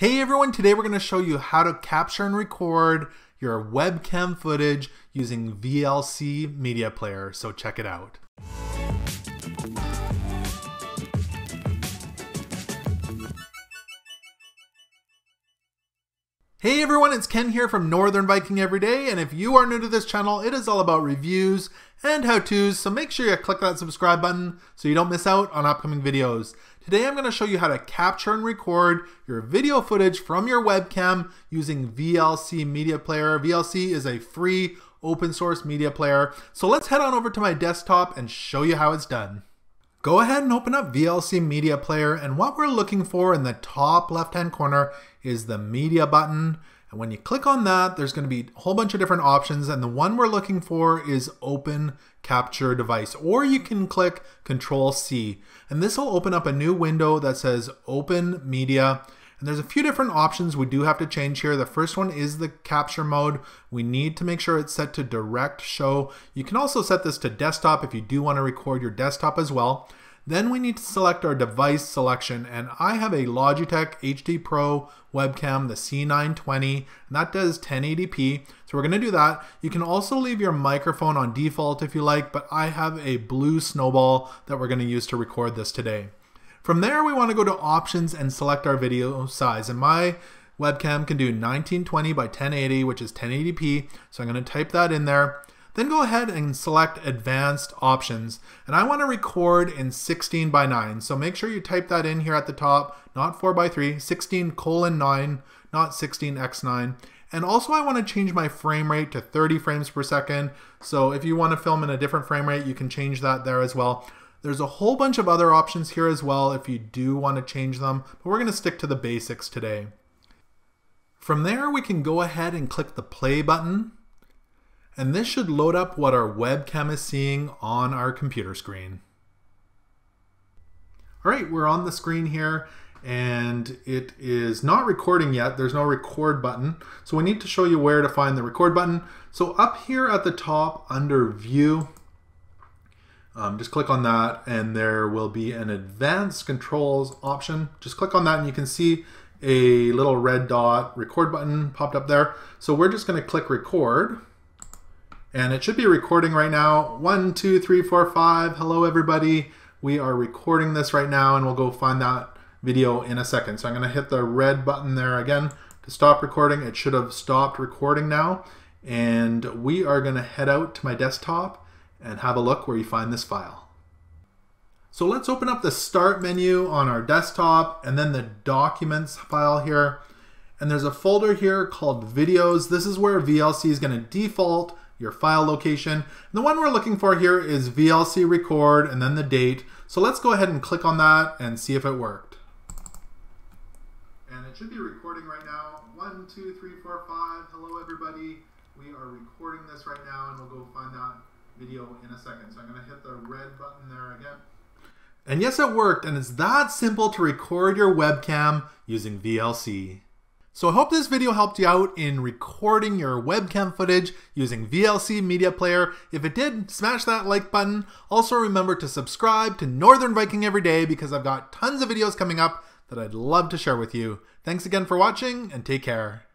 Hey everyone, today we're going to show you how to capture and record your webcam footage using VLC Media Player, so check it out. Hey everyone, it's Ken here from Northern Viking Everyday, and if you are new to this channel, it is all about reviews and how-tos, so make sure you click that subscribe button so you don't miss out on upcoming videos. Today I'm going to show you how to capture and record your video footage from your webcam using VLC Media Player. VLC is a free open source media player, so let's head on over to my desktop and show you how it's done. Go ahead and open up VLC Media Player, and what we're looking for in the top left-hand corner is the media button. And when you click on that, there's going to be a whole bunch of different options, and the one we're looking for is Open Capture Device, or you can click Control-C. And this will open up a new window that says Open Media. And there's a few different options we do have to change here. The first one is the capture mode. We need to make sure it's set to Direct Show. You can also set this to desktop if you do want to record your desktop as well. Then we need to select our device selection, and I have a Logitech HD Pro Webcam, the C920, and that does 1080p, so we're going to do that. You can also leave your microphone on default if you like, but I have a blue snowball that we're going to use to record this today. From there, we want to go to options and select our video size, and my webcam can do 1920 by 1080, which is 1080p, so I'm going to type that in there. Then go ahead and select advanced options, and I want to record in 16:9, so make sure you type that in here at the top, not 4:3, 16:9, not 16:9. And also I want to change my frame rate to 30 frames per second, so if you want to film in a different frame rate, you can change that there as well. There's a whole bunch of other options here as well if you do want to change them, but we're going to stick to the basics today. From there, we can go ahead and click the play button, and this should load up what our webcam is seeing on our computer screen. All right, we're on the screen here, and it is not recording yet. There's no record button, so we need to show you where to find the record button. So up here at the top under View, just click on that, and there will be an advanced controls option. Just click on that and you can see a little red dot record button popped up there. So we're just going to click record, and it should be recording right now. 1, 2, 3, 4, 5. Hello everybody. We are recording this right now, and we'll go find that video in a second. So I'm going to hit the red button there again to stop recording. It should have stopped recording now, and we are going to head out to my desktop and have a look where you find this file. So let's open up the Start menu on our desktop, and then the Documents file here. And there's a folder here called Videos. This is where VLC is going to default your file location. And the one we're looking for here is VLC Record and then the date. So let's go ahead and click on that and see if it worked. And it should be recording right now. 1, 2, 3, 4, 5. Hello everybody. We are recording this right now, and we'll go find that video in a second. So I'm going to hit the red button there again. And yes, it worked, and it's that simple to record your webcam using VLC. So I hope this video helped you out in recording your webcam footage using VLC Media Player. If it did, smash that like button. Also remember to subscribe to Northern Viking Everyday, because I've got tons of videos coming up that I'd love to share with you. Thanks again for watching, and take care.